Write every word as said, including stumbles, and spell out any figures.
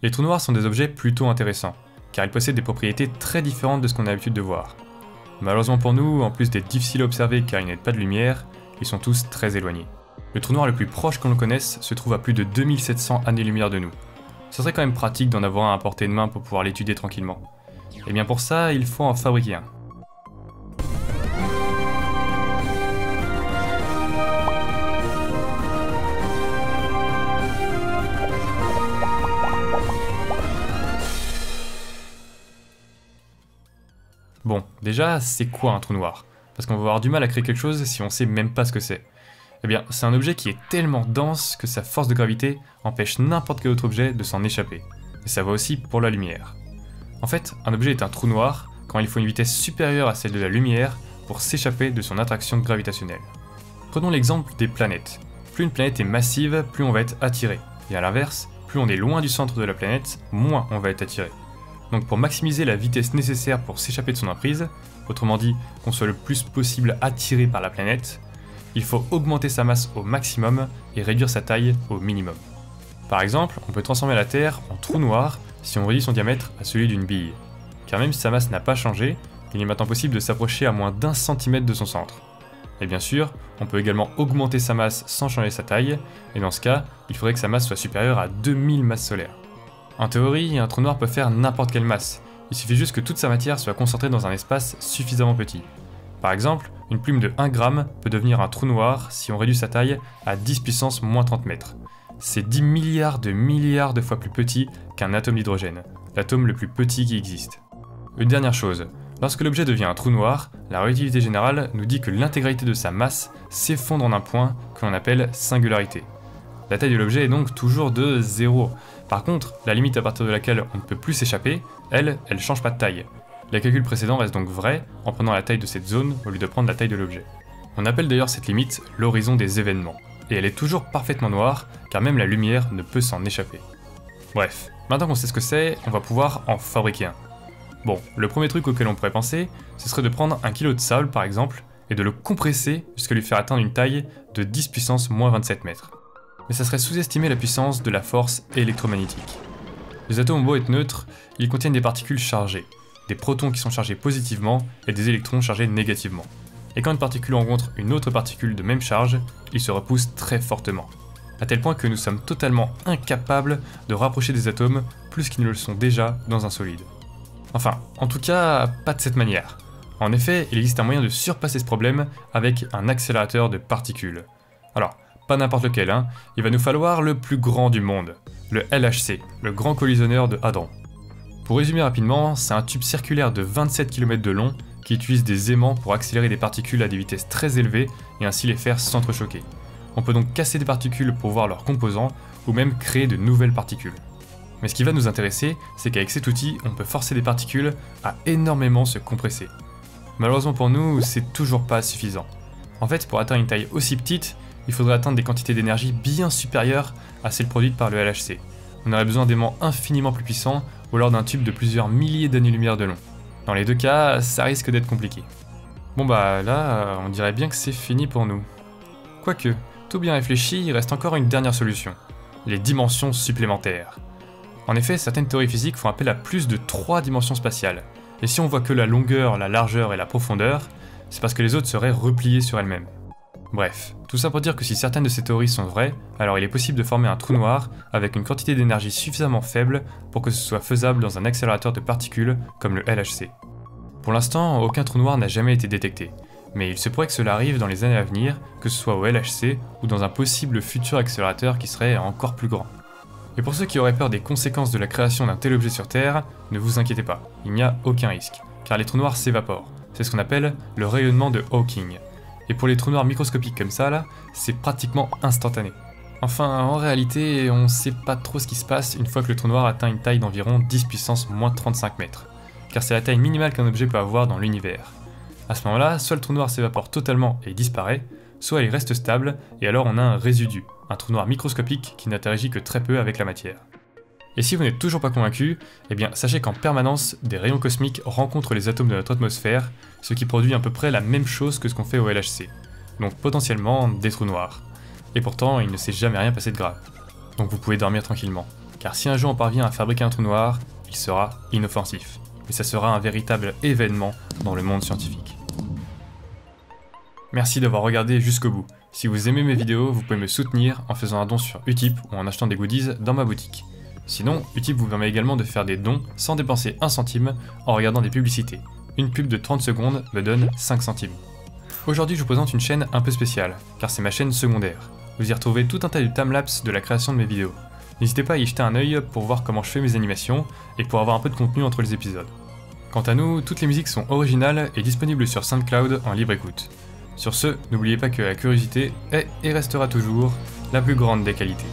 Les trous noirs sont des objets plutôt intéressants, car ils possèdent des propriétés très différentes de ce qu'on a l'habitude de voir. Malheureusement pour nous, en plus d'être difficiles à observer car ils n'émettent pas de lumière, ils sont tous très éloignés. Le trou noir le plus proche qu'on le connaisse se trouve à plus de deux mille sept cents années-lumière de nous. Ce serait quand même pratique d'en avoir un à portée de main pour pouvoir l'étudier tranquillement. Et bien pour ça, il faut en fabriquer un. Bon, déjà, c'est quoi un trou noir? Parce qu'on va avoir du mal à créer quelque chose si on sait même pas ce que c'est. Eh bien, c'est un objet qui est tellement dense que sa force de gravité empêche n'importe quel autre objet de s'en échapper. Et ça va aussi pour la lumière. En fait, un objet est un trou noir quand il faut une vitesse supérieure à celle de la lumière pour s'échapper de son attraction gravitationnelle. Prenons l'exemple des planètes. Plus une planète est massive, plus on va être attiré. Et à l'inverse, plus on est loin du centre de la planète, moins on va être attiré. Donc pour maximiser la vitesse nécessaire pour s'échapper de son emprise, autrement dit qu'on soit le plus possible attiré par la planète, il faut augmenter sa masse au maximum et réduire sa taille au minimum. Par exemple, on peut transformer la Terre en trou noir si on réduit son diamètre à celui d'une bille, car même si sa masse n'a pas changé, il est maintenant possible de s'approcher à moins d'un centimètre de son centre. Et bien sûr, on peut également augmenter sa masse sans changer sa taille, et dans ce cas, il faudrait que sa masse soit supérieure à deux mille masses solaires. En théorie, un trou noir peut faire n'importe quelle masse, il suffit juste que toute sa matière soit concentrée dans un espace suffisamment petit. Par exemple, une plume de un gramme peut devenir un trou noir si on réduit sa taille à dix puissance moins trente mètres. C'est dix milliards de milliards de fois plus petit qu'un atome d'hydrogène, l'atome le plus petit qui existe. Une dernière chose, lorsque l'objet devient un trou noir, la relativité générale nous dit que l'intégralité de sa masse s'effondre en un point que l'on appelle singularité. La taille de l'objet est donc toujours de zéro. Par contre, la limite à partir de laquelle on ne peut plus s'échapper, elle, elle change pas de taille. Les calculs précédents restent donc vrais en prenant la taille de cette zone au lieu de prendre la taille de l'objet. On appelle d'ailleurs cette limite l'horizon des événements, et elle est toujours parfaitement noire car même la lumière ne peut s'en échapper. Bref, maintenant qu'on sait ce que c'est, on va pouvoir en fabriquer un. Bon, le premier truc auquel on pourrait penser, ce serait de prendre un kilo de sable par exemple, et de le compresser jusqu'à lui faire atteindre une taille de dix puissance moins vingt-sept mètres. Mais ça serait sous-estimer la puissance de la force électromagnétique. Les atomes ont beau être neutres, ils contiennent des particules chargées, des protons qui sont chargés positivement et des électrons chargés négativement. Et quand une particule rencontre une autre particule de même charge, ils se repoussent très fortement, à tel point que nous sommes totalement incapables de rapprocher des atomes plus qu'ils ne le sont déjà dans un solide. Enfin, en tout cas, pas de cette manière. En effet, il existe un moyen de surpasser ce problème avec un accélérateur de particules. Alors, pas n'importe lequel, hein. Il va nous falloir le plus grand du monde, le L H C, le grand collisionneur de Hadron. Pour résumer rapidement, c'est un tube circulaire de vingt-sept kilomètres de long qui utilise des aimants pour accélérer des particules à des vitesses très élevées et ainsi les faire s'entrechoquer. On peut donc casser des particules pour voir leurs composants ou même créer de nouvelles particules. Mais ce qui va nous intéresser, c'est qu'avec cet outil, on peut forcer des particules à énormément se compresser. Malheureusement pour nous, c'est toujours pas suffisant. En fait, pour atteindre une taille aussi petite, il faudrait atteindre des quantités d'énergie bien supérieures à celles produites par le L H C. On aurait besoin d'aimants infiniment plus puissants ou alors d'un tube de plusieurs milliers d'années-lumière de long. Dans les deux cas, ça risque d'être compliqué. Bon bah là, on dirait bien que c'est fini pour nous. Quoique, tout bien réfléchi, il reste encore une dernière solution, les dimensions supplémentaires. En effet, certaines théories physiques font appel à plus de trois dimensions spatiales, et si on voit que la longueur, la largeur et la profondeur, c'est parce que les autres seraient repliées sur elles-mêmes. Bref, tout ça pour dire que si certaines de ces théories sont vraies, alors il est possible de former un trou noir avec une quantité d'énergie suffisamment faible pour que ce soit faisable dans un accélérateur de particules comme le L H C. Pour l'instant, aucun trou noir n'a jamais été détecté, mais il se pourrait que cela arrive dans les années à venir, que ce soit au L H C ou dans un possible futur accélérateur qui serait encore plus grand. Et pour ceux qui auraient peur des conséquences de la création d'un tel objet sur Terre, ne vous inquiétez pas, il n'y a aucun risque, car les trous noirs s'évaporent, c'est ce qu'on appelle le rayonnement de Hawking. Et pour les trous noirs microscopiques comme ça là, c'est pratiquement instantané. Enfin, en réalité, on sait pas trop ce qui se passe une fois que le trou noir atteint une taille d'environ dix puissance moins trente-cinq mètres, car c'est la taille minimale qu'un objet peut avoir dans l'univers. À ce moment-là, soit le trou noir s'évapore totalement et disparaît, soit il reste stable et alors on a un résidu, un trou noir microscopique qui n'interagit que très peu avec la matière. Et si vous n'êtes toujours pas convaincu, eh bien sachez qu'en permanence, des rayons cosmiques rencontrent les atomes de notre atmosphère, ce qui produit à peu près la même chose que ce qu'on fait au L H C, donc potentiellement des trous noirs. Et pourtant, il ne s'est jamais rien passé de grave, donc vous pouvez dormir tranquillement. car si un jour on parvient à fabriquer un trou noir, il sera inoffensif. Et ça sera un véritable événement dans le monde scientifique. Merci d'avoir regardé jusqu'au bout. Si vous aimez mes vidéos, vous pouvez me soutenir en faisant un don sur Utip ou en achetant des goodies dans ma boutique. Sinon, Utip vous permet également de faire des dons sans dépenser un centime en regardant des publicités. Une pub de trente secondes me donne cinq centimes. Aujourd'hui, je vous présente une chaîne un peu spéciale, car c'est ma chaîne secondaire. Vous y retrouvez tout un tas de timelapses de la création de mes vidéos. N'hésitez pas à y jeter un œil pour voir comment je fais mes animations et pour avoir un peu de contenu entre les épisodes. Quant à nous, toutes les musiques sont originales et disponibles sur SoundCloud en libre écoute. Sur ce, n'oubliez pas que la curiosité est et restera toujours la plus grande des qualités.